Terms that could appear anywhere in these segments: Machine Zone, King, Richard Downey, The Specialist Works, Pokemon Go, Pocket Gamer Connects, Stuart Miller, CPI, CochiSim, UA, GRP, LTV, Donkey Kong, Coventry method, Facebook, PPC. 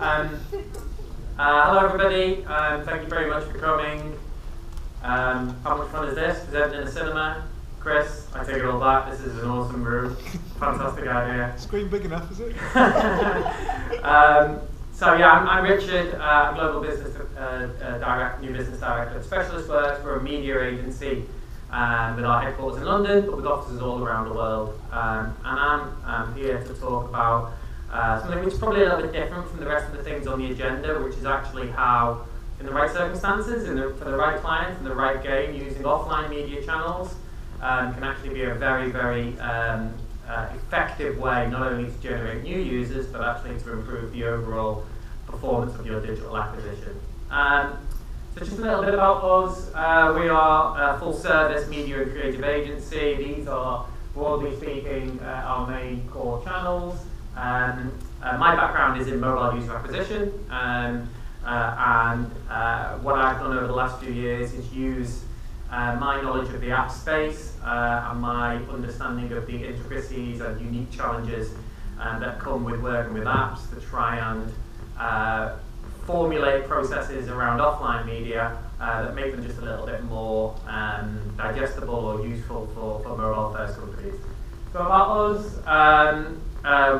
Hello everybody, thank you very much for coming. How much fun is this? Is everything in the cinema? Chris, I take it all back, this is an awesome room. Fantastic idea. Screen big enough, is it? So yeah, I'm Richard, I'm Global Business New Business Director at Specialist Works. We're a media agency with our headquarters in London, but with offices all around the world. And I'm here to talk about something which is probably a little bit different from the rest of the things on the agenda, which is actually how, in the right circumstances, for the right clients, in the right game, using offline media channels can actually be a very, very effective way not only to generate new users, but actually to improve the overall performance of your digital acquisition. So just a little bit about us. We are a full-service media and creative agency. These are, broadly speaking, our main core channels. My background is in mobile user acquisition, and what I've done over the last few years is use my knowledge of the app space and my understanding of the intricacies and unique challenges that come with working with apps to try and formulate processes around offline media that make them just a little bit more digestible or useful for mobile-first companies. So about us.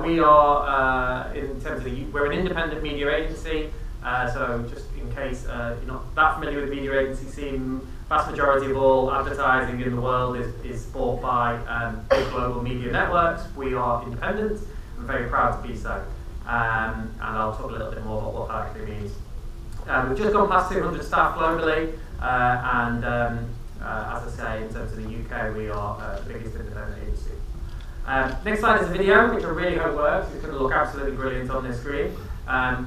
We are, in terms of, we're an independent media agency, so just in case you're not that familiar with media agency scene, vast majority of all advertising in the world is bought by big global media networks. We are independent, I'm very proud to be so, and I'll talk a little bit more about what that actually means. We've just gone past 200 staff globally, and as I say, in terms of the UK, we are the biggest independent agency. Next slide is a video, which I really hope works. It's going to look absolutely brilliant on this screen,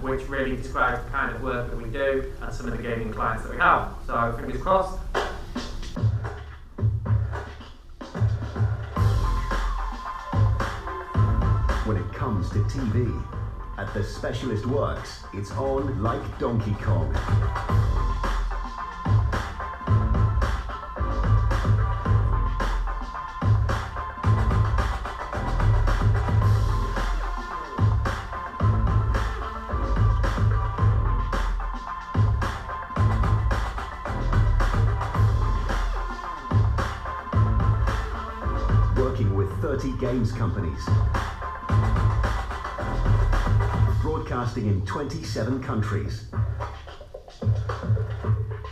which really describes the kind of work that we do and some of the gaming clients that we have. So, fingers crossed. When it comes to TV, at The Specialist Works, it's on like Donkey Kong. Games companies, broadcasting in 27 countries.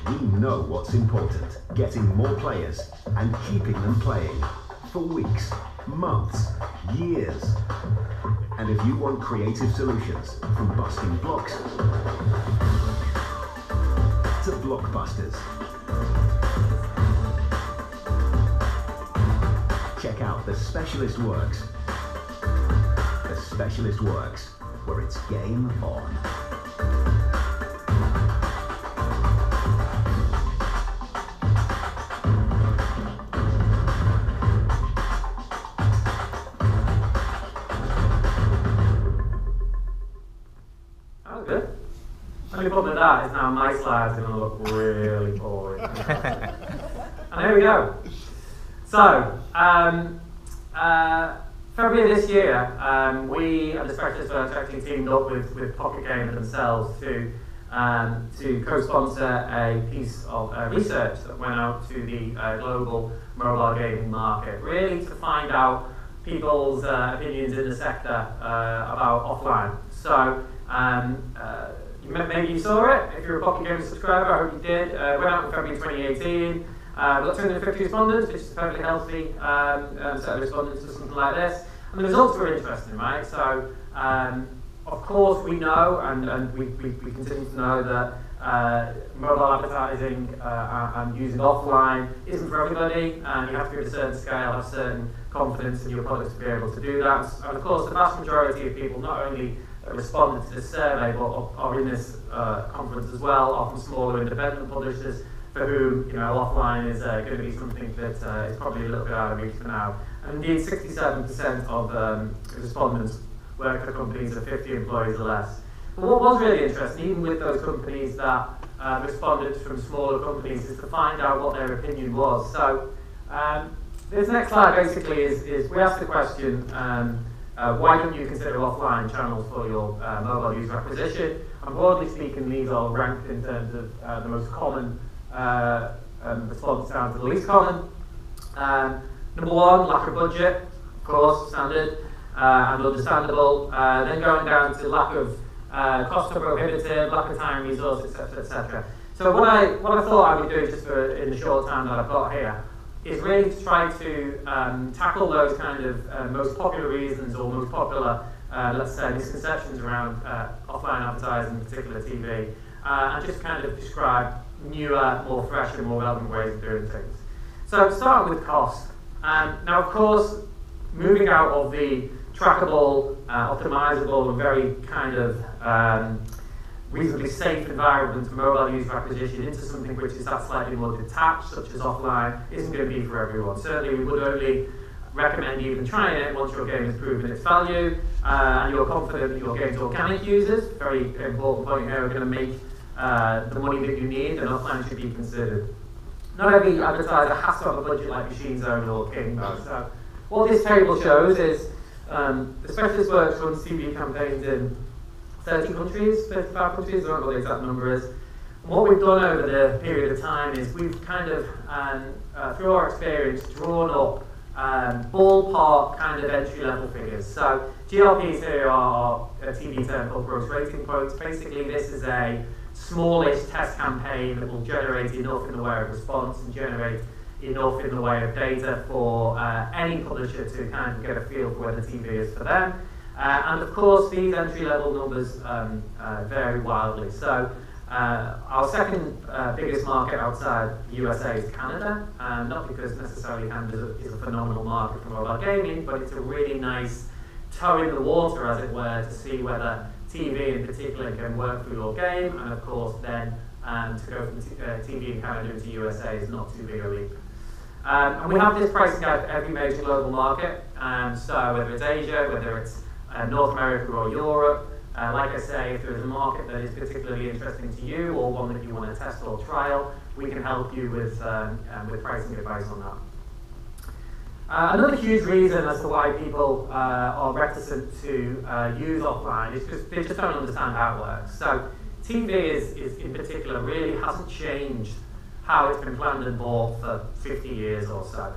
We know what's important, getting more players and keeping them playing for weeks, months, years. And if you want creative solutions, from busting blocks to blockbusters, check out The Specialist Works. The Specialist Works, where it's game on. That was good. The only problem with that is now my slide's going to look really boring. And here we go. So, February this year, we at The Specialist Works actually teamed up with Pocket Gamer themselves to co-sponsor a piece of research that went out to the global mobile gaming market, really to find out people's opinions in the sector about offline. So, maybe you saw it. If you're a Pocket Gamer subscriber, I hope you did. Went out in February 2018. We've got 250 respondents, which is a perfectly healthy set of respondents to something like this. And the results were interesting, right? So, of course, we know, and we continue to know that mobile advertising and using offline isn't for everybody, and you have to be at a certain scale, have certain confidence in your products to be able to do that. And of course, the vast majority of people not only responded to this survey, but are in this conference as well, often smaller independent publishers, for whom, you know, offline is going to be something that is probably a little bit out of reach for now. And indeed, 67% of respondents work for companies of 50 employees or less. But what was really interesting, even with those companies that responded from smaller companies, is to find out what their opinion was. So this next slide basically is we asked the question, Why couldn't you consider offline channels for your mobile user acquisition? And broadly speaking, these are ranked in terms of the most common response down to the least common. Number one, lack of budget, of course, standard and understandable. Then going down to lack of cost are prohibitive, lack of time, resources, etc., etc. So what I thought I would do just for in the short time that I've got here is really to try to tackle those kind of most popular reasons or most popular, let's say, misconceptions around offline advertising, in particular TV, and just kind of describe newer, more fresh and more relevant ways of doing things. So starting with cost. Now, of course, moving out of the trackable, optimizable and very kind of reasonably safe environment for mobile user acquisition into something which is that slightly more detached, such as offline, isn't going to be for everyone. Certainly we would only recommend even trying it once your game has proven its value and you're confident that your game's organic users, very important point here, are going to make the money that you need, and offline should be considered. Not every advertiser has to have a budget like Machine Zone or King. So what this table shows is The Specialist Works runs TV campaigns in 30 countries, 35 countries, I don't know what the exact number is. And what we've done over the period of time is we've kind of, through our experience, drawn up ballpark kind of entry-level figures. So GRPs here are a TV term called gross rating quotes. Basically, this is a smallish test campaign that will generate enough in the way of response and generate enough in the way of data for any publisher to kind of get a feel for whether TV is for them. And of course, these entry-level numbers vary wildly. So our second biggest market outside the USA is Canada, not because necessarily Canada is a phenomenal market for mobile gaming, but it's a really nice toe in the water, as it were, to see whether TV in particular can work for your game, and of course then to go from TV in Canada into USA is not too big a leap. And we have this pricing guide for every major global market, so whether it's Asia, whether it's North America or Europe. Like I say, if there's a market that is particularly interesting to you or one that you want to test or trial, we can help you with pricing advice on that. Another huge reason as to why people are reticent to use offline is because they just don't understand how it works. So TV is in particular really hasn't changed how it's been planned and bought for 50 years or so.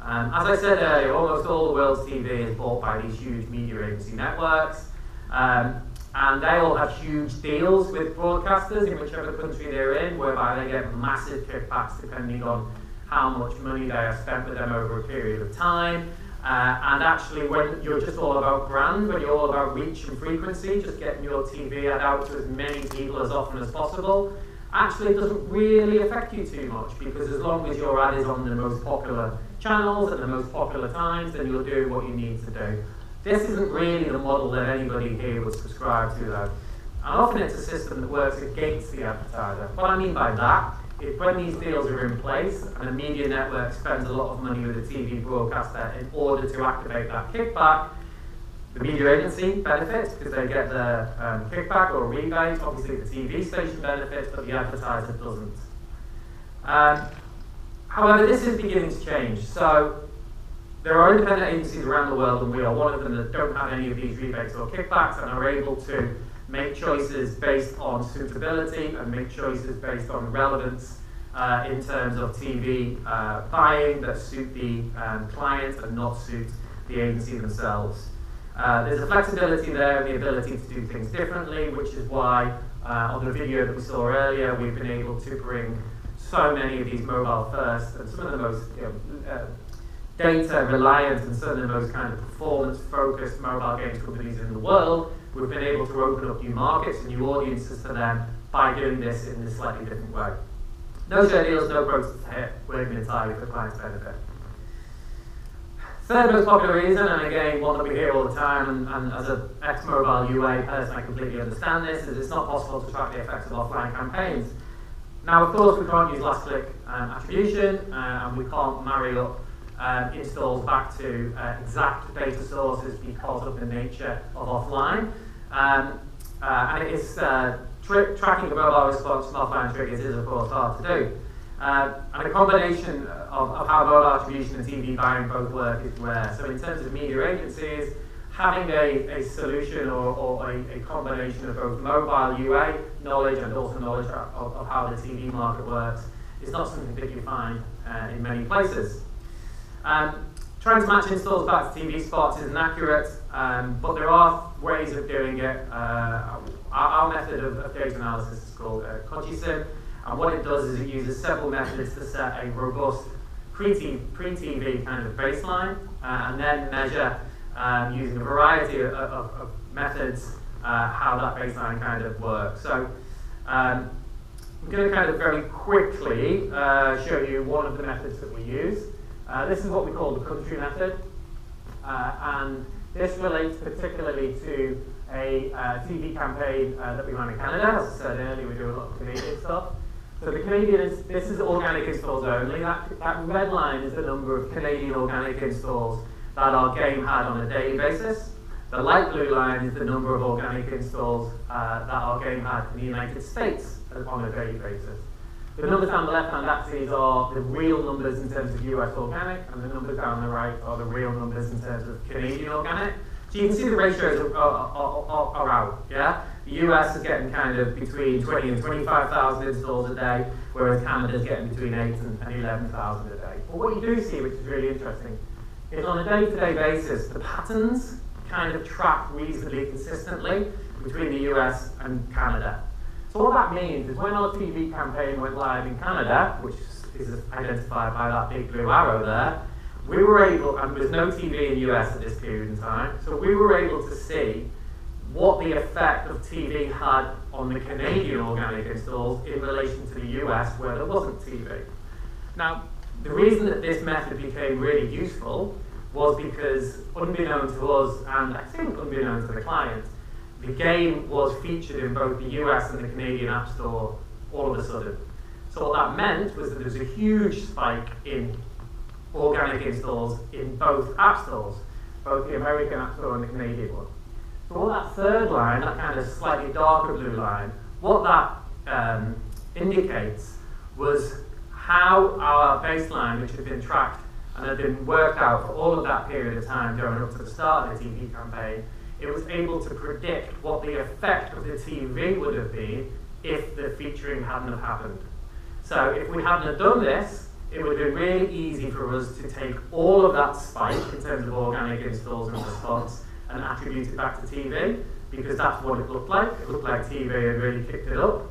As I said earlier, almost all the world's TV is bought by these huge media agency networks, and they all have huge deals with broadcasters in whichever country they're in, whereby they get massive kickbacks depending on how much money they have spent with them over a period of time. And actually, when you're just all about brand, when you're all about reach and frequency, just getting your TV ad out to as many people as often as possible, actually it doesn't really affect you too much, because as long as your ad is on the most popular channels at the most popular times, then you'll do what you need to do. This isn't really the model that anybody here would subscribe to, though. And often it's a system that works against the advertiser. What I mean by that is when these deals are in place and a media network spends a lot of money with a TV broadcaster in order to activate that kickback, the media agency benefits because they get the kickback or rebate. Obviously the TV station benefits, but the advertiser doesn't. However, this is beginning to change. So there are independent agencies around the world, and we are one of them, that don't have any of these rebates or kickbacks and are able to make choices based on suitability and make choices based on relevance in terms of TV buying that suit the client and not suit the agency themselves. There's a flexibility there and the ability to do things differently, which is why on the video that we saw earlier, we've been able to bring so many of these mobile first and some of the most data reliant and some of the most kind of performance focused mobile games companies in the world. We've been able to open up new markets and new audiences for them by doing this in this slightly different way. No share deals, no process to hit, working entirely for clients' benefit. Third most popular reason, and again one that we hear all the time, and as an ex-mobile UA person I completely understand this, is it's not possible to track the effects of offline campaigns. Now of course we can't use last click attribution, and we can't marry up installs back to exact data sources because of the nature of offline. And it is tracking the mobile response from offline triggers is of course hard to do. And a combination of how mobile attribution and TV buying both work is rare. So in terms of media agencies, having a solution or a combination of both mobile UA knowledge and also knowledge of how the TV market works is not something that you find in many places. Transmatch installs back to TV spots isn't accurate, but there are ways of doing it. Our method of data analysis is called CochiSim, and what it does is it uses several methods to set a robust pre-TV kind of baseline, and then measure using a variety of methods how that baseline kind of works. So I'm going to kind of very quickly show you one of the methods that we use. This is what we call the Coventry method, and this relates particularly to a TV campaign that we run in Canada. As I said earlier, we do a lot of Canadian stuff. So the Canadian, this is organic installs only. That red line is the number of Canadian organic installs that our game had on a daily basis. The light blue line is the number of organic installs that our game had in the United States on a daily basis. The numbers down the left-hand axis are the real numbers in terms of US organic, and the numbers down the right are the real numbers in terms of Canadian organic. So you can see the ratios are out, yeah? The US is getting kind of between 20 and 25,000 installs a day, whereas Canada's getting between 8 and 11,000 a day. But what you do see, which is really interesting, is on a day-to-day basis, the patterns kind of track reasonably consistently between the US and Canada. So what that means is when our TV campaign went live in Canada, which is identified by that big blue arrow there, we were able, and there was no TV in the US at this period in time, so we were able to see what the effect of TV had on the Canadian organic installs in relation to the US where there wasn't TV. Now, the reason that this method became really useful was because, unbeknown to us, and I think unbeknown to the client, the game was featured in both the US and the Canadian App Store all of a sudden. So what that meant was that there was a huge spike in organic installs in both app stores, both the American App Store and the Canadian one. So what that third line, that kind of slightly darker blue line, what that indicates was how our baseline, which had been tracked and had been worked out for all of that period of time going up to the start of the TV campaign, it was able to predict what the effect of the TV would have been if the featuring hadn't have happened. So if we hadn't have done this, it would have been really easy for us to take all of that spike in terms of organic installs and response and attribute it back to TV, because that's what it looked like. It looked like TV had really kicked it up.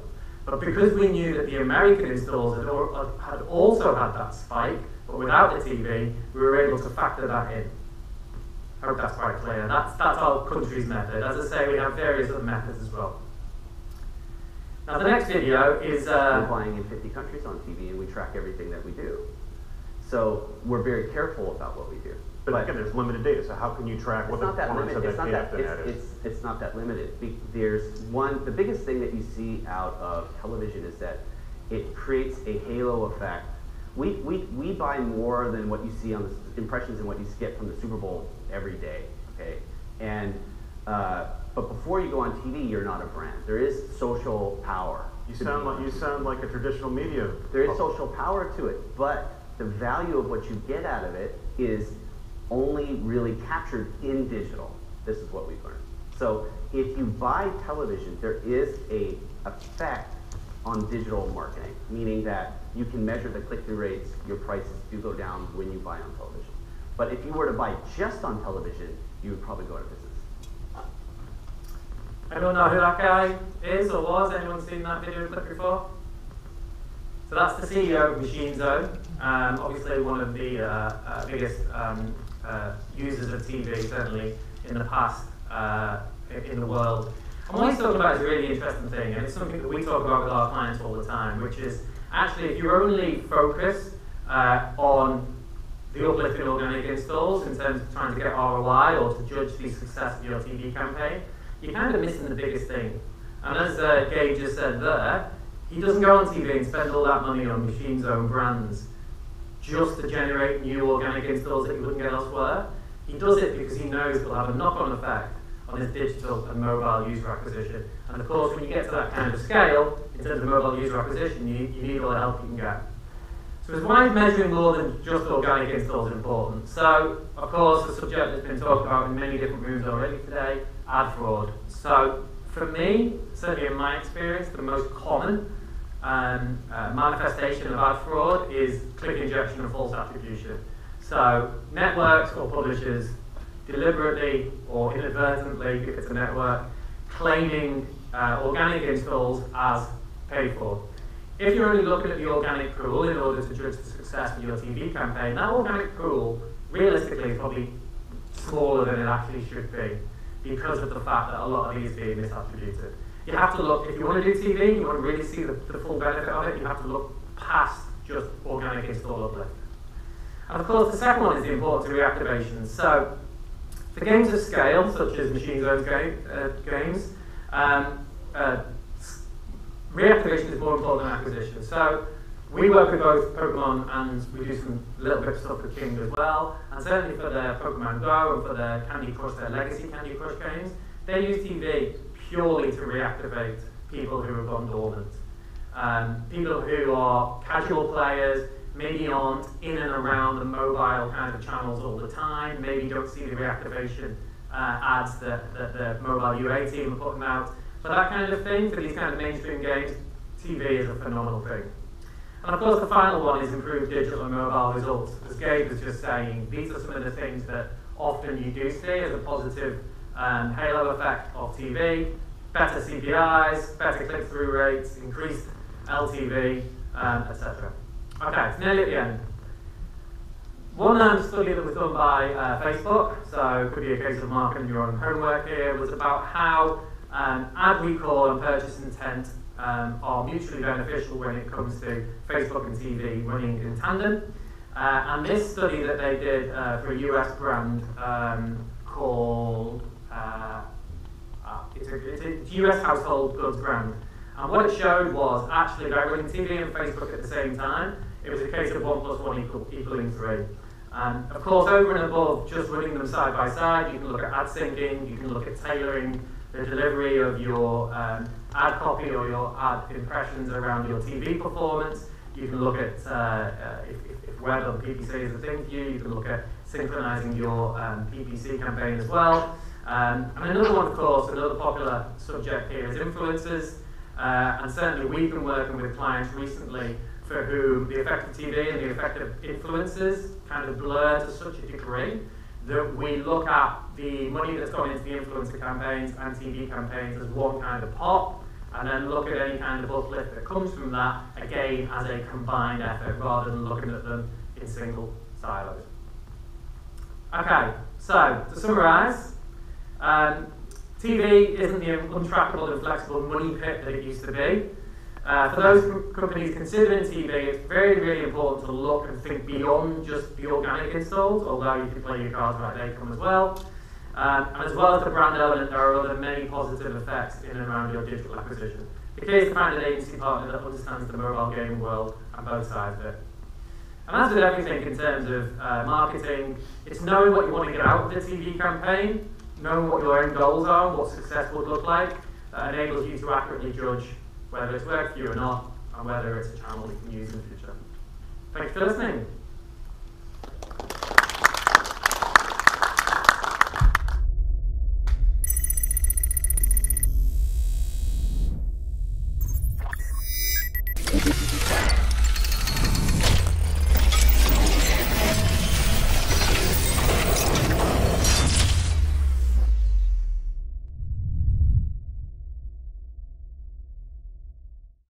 But because we knew that the American installs had also had that spike, but without the TV, we were able to factor that in. I hope that's quite clear. That's our country's method. As I say, we have various other methods as well. Now, the next video is... We're buying in 50 countries on TV, and we track everything that we do. So we're very careful about what we do. But again, there's limited data, so how can you track what the performance of that data is? It's not that limited. The biggest thing that you see out of television is that it creates a halo effect. We buy more than what you see on the impressions and what you get from the Super Bowl every day, okay? And, but before you go on TV, you're not a brand. There is social power. You sound like a traditional media. There is social power to it, but the value of what you get out of it is only really captured in digital. This is what we've learned. So if you buy television, there is a effect on digital marketing, meaning that you can measure the click-through rates, your prices do go down when you buy on television. But if you were to buy just on television, you would probably go out of business. I don't know who that guy is or was. Anyone seen that video clip before? So that's the CEO of Machine Zone, obviously one of the biggest users of TV, certainly in the past, in the world. And what he's talking about is a really interesting thing, and it's something that we talk about with our clients all the time, which is actually if you only focus on the uplift in organic installs in terms of trying to get ROI or to judge the success of your TV campaign, you're kind of missing the biggest thing. And as Gabe just said there, he doesn't go on TV and spend all that money on Machine Zone brands just to generate new organic installs that he wouldn't get elsewhere. He does it because he knows it'll have a knock-on effect on his digital and mobile user acquisition. And of course, when you get to that kind of scale, in terms of mobile user acquisition, you need all the help you can get. So why is measuring more than just organic installs important? So, of course, the subject that's been talked about in many different rooms already today, ad fraud. So, for me, certainly in my experience, the most common manifestation of ad fraud is click injection and false attribution. So, networks or publishers deliberately or inadvertently, if it's a network, claiming organic installs as paid for. If you're only looking at the organic pool in order to judge the success of your TV campaign, that organic pool realistically is probably smaller than it actually should be because of the fact that a lot of these are being misattributed. You have to look, if you want to do TV, you want to really see the full benefit of it, you have to look past just organic install uplift. And of course the second one is the importance of reactivation. So for games of scale, such as Machine Zone games, reactivation is more important than acquisition. So we work with both Pokemon and we do some little bit of stuff with King as well. And certainly for their Pokemon Go and for their Candy Crush, their legacy Candy Crush games, they use TV purely to reactivate people who have gone dormant. People who are casual players, maybe aren't in and around the mobile kind of channels all the time, maybe don't see the reactivation ads that the mobile UA team are putting out. For that kind of thing, for these kind of mainstream games, TV is a phenomenal thing. And of course the final one is improved digital and mobile results. As Gabe was just saying, these are some of the things that often you do see as a positive halo effect of TV. Better CPIs, better click-through rates, increased LTV, etc. Okay, it's nearly at the end. One study that was done by Facebook, so it could be a case of marking your own homework here, was about how ad recall and purchase intent are mutually beneficial when it comes to Facebook and TV running in tandem. And this study that they did for a US brand called, it's a US household goods brand. And what it showed was actually by running TV and Facebook at the same time, it was a case of 1 plus 1 equaling 3. Of course, over and above just running them side by side, you can look at ad syncing, you can look at tailoring the delivery of your ad copy or your ad impressions around your TV performance. You can look at if web or PPC is a thing for you, you can look at synchronizing your PPC campaign as well. And another one, of course, another popular subject here is influencers. And certainly we've been working with clients recently for whom the effect of TV and the effect of influencers kind of blur to such a degree that we look at the money that's gone into the influencer campaigns and TV campaigns as one kind of pot, and then look at any kind of uplift that comes from that, again, as a combined effort, rather than looking at them in single silos. Okay, so to summarise, TV isn't the untrackable and flexible money pit that it used to be. For those companies considering TV, it's very, very important to look and think beyond just the organic installs, although you can play your cards right, they come as well. And as well as the brand element, there are other many positive effects in and around your digital acquisition. The key is to find an agency partner that understands the mobile game world and both sides of it. And as with everything in terms of marketing, it's knowing what you want to get out of the TV campaign, knowing what your own goals are, what success would look like, that enables you to accurately judge whether it's worked for you or not, and whether it's a channel you can use in the future. Thanks for listening.